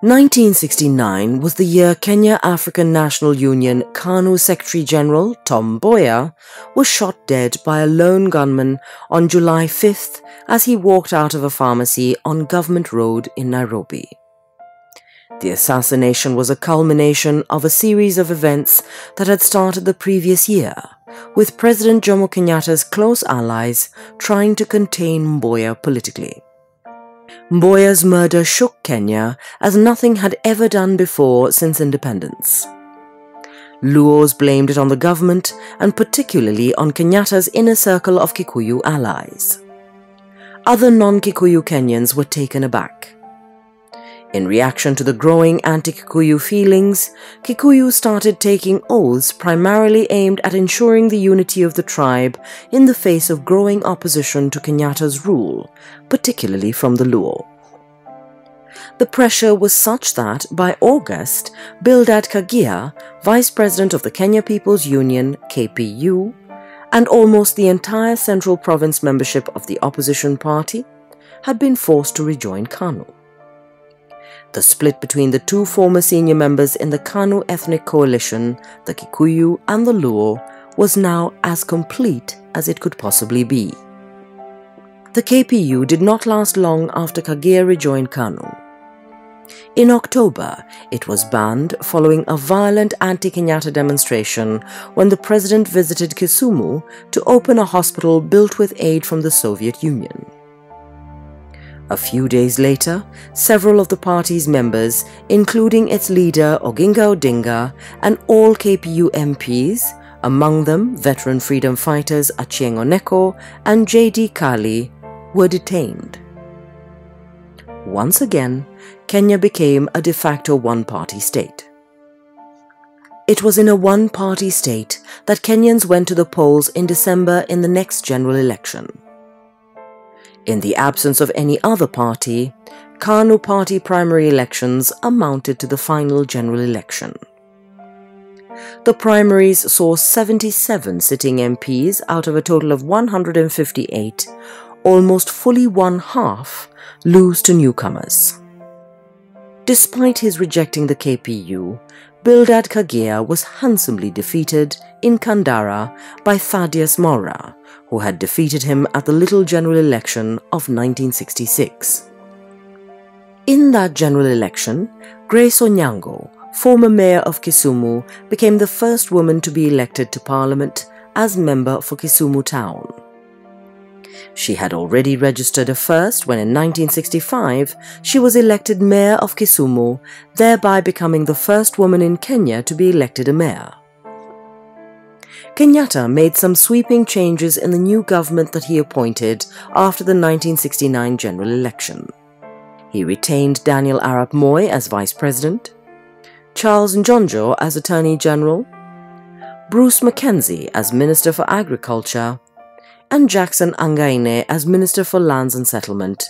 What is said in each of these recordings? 1969 was the year Kenya African National Union KANU Secretary General Tom Mboya was shot dead by a lone gunman on July 5th as he walked out of a pharmacy on Government Road in Nairobi. The assassination was a culmination of a series of events that had started the previous year, with President Jomo Kenyatta's close allies trying to contain Mboya politically. Mboya's murder shook Kenya as nothing had ever done before since independence. Luos blamed it on the government and particularly on Kenyatta's inner circle of Kikuyu allies. Other non-Kikuyu Kenyans were taken aback. In reaction to the growing anti-Kikuyu feelings, Kikuyu started taking oaths primarily aimed at ensuring the unity of the tribe in the face of growing opposition to Kenyatta's rule, particularly from the Luo. The pressure was such that, by August, Bildad Kaggia, Vice President of the Kenya People's Union (KPU), and almost the entire Central Province membership of the opposition party, had been forced to rejoin KANU. The split between the two former senior members in the KANU ethnic coalition, the Kikuyu and the Luo, was now as complete as it could possibly be. The KPU did not last long after Kaggia rejoined KANU. In October, it was banned following a violent anti-Kenyatta demonstration when the president visited Kisumu to open a hospital built with aid from the Soviet Union. A few days later, several of the party's members, including its leader Oginga Odinga and all KPU MPs, among them veteran freedom fighters Achieng Oneko and JD Kali, were detained. Once again, Kenya became a de facto one-party state. It was in a one-party state that Kenyans went to the polls in December in the next general election. In the absence of any other party, KANU party primary elections amounted to the final general election. The primaries saw 77 sitting MPs out of a total of 158, almost fully one-half, lose to newcomers. Despite his rejecting the KPU, Bildad Kaggia was handsomely defeated in Kandara by Thaddeus Mora, who had defeated him at the little general election of 1966. In that general election, Grace Onyango, former mayor of Kisumu, became the first woman to be elected to parliament as member for Kisumu town. She had already registered a first when in 1965 she was elected mayor of Kisumu, thereby becoming the first woman in Kenya to be elected a mayor. Kenyatta made some sweeping changes in the new government that he appointed after the 1969 general election. He retained Daniel Arap Moi as vice president, Charles Njonjo as attorney general, Bruce Mackenzie as minister for agriculture, and Jackson Angaine as Minister for Lands and Settlement,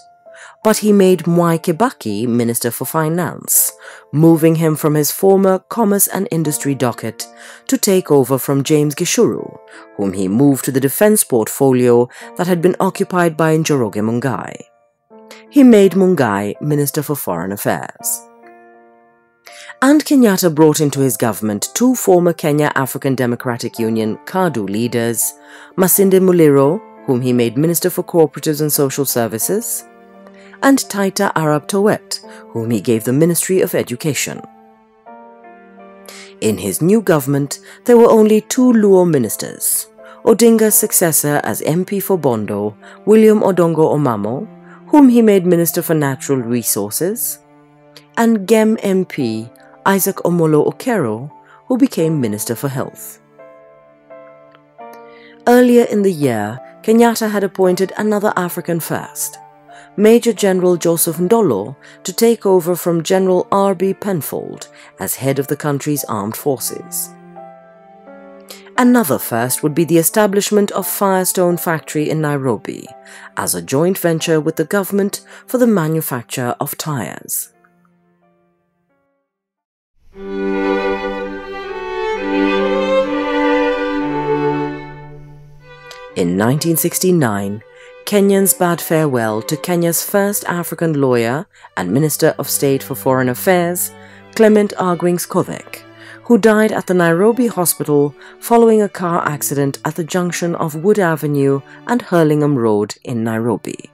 but he made Mwai Kebaki Minister for Finance, moving him from his former Commerce and Industry docket to take over from James Gishuru, whom he moved to the defence portfolio that had been occupied by Njoroge Mungai. He made Mungai Minister for Foreign Affairs. And Kenyatta brought into his government two former Kenya African Democratic Union KADU leaders, Masinde Muliro, whom he made Minister for Cooperatives and Social Services, and Taita Arap Towet, whom he gave the Ministry of Education. In his new government, there were only two Luo ministers, Odinga's successor as MP for Bondo, William Odongo Omamo, whom he made Minister for Natural Resources, and GEM MP, Isaac Omolo Okero, who became Minister for Health. Earlier in the year, Kenyatta had appointed another African first, Major General Joseph Ndolo, to take over from General R.B. Penfold as head of the country's armed forces. Another first would be the establishment of Firestone Factory in Nairobi as a joint venture with the government for the manufacture of tyres. In 1969, Kenyans bade farewell to Kenya's first African lawyer and Minister of State for Foreign Affairs, Clement Argwings-Kodhek, who died at the Nairobi hospital following a car accident at the junction of Wood Avenue and Hurlingham Road in Nairobi.